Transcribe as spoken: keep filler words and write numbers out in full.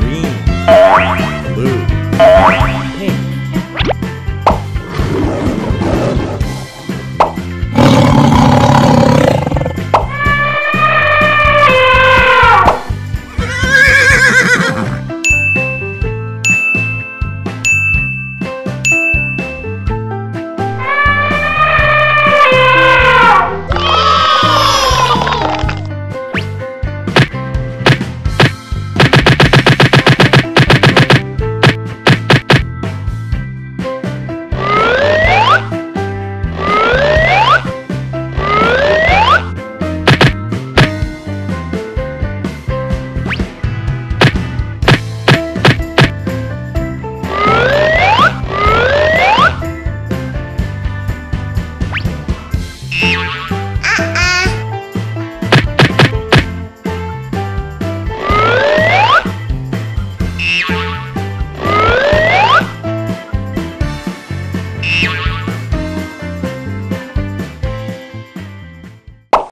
green, blue.